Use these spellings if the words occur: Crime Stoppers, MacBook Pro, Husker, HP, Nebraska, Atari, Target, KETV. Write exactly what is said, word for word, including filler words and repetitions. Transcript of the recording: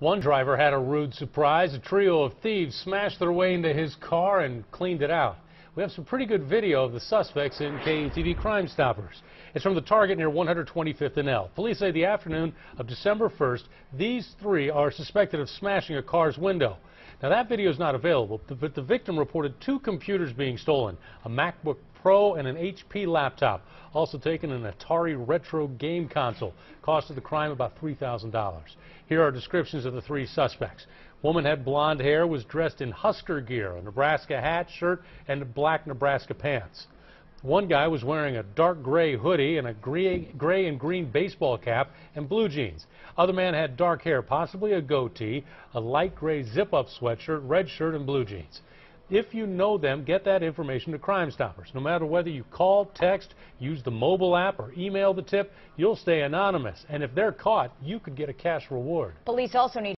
One driver had a rude surprise. A trio of thieves smashed their way into his car and cleaned it out. We have some pretty good video of the suspects in K E T V Crime Stoppers. It's from the Target near one hundred twenty-fifth and L. Police say the afternoon of December first, these three are suspected of smashing a car's window. Now, that video is not available, but the victim reported two computers being stolen, a MacBook Pro and an H P laptop, also taken an Atari retro game console. Cost of the crime about three thousand dollars. Here are descriptions of the three suspects. Woman had blonde hair, was dressed in Husker gear, a Nebraska hat, shirt, and black Nebraska pants. One guy was wearing a dark gray hoodie and a gray, gray and green baseball cap and blue jeans. Other man had dark hair, possibly a goatee, a light gray zip-up sweatshirt, red shirt, and blue jeans. If you know them, get that information to Crime Stoppers. No matter whether you call, text, use the mobile app, or email the tip, you'll stay anonymous. And if they're caught, you could get a cash reward. Police also need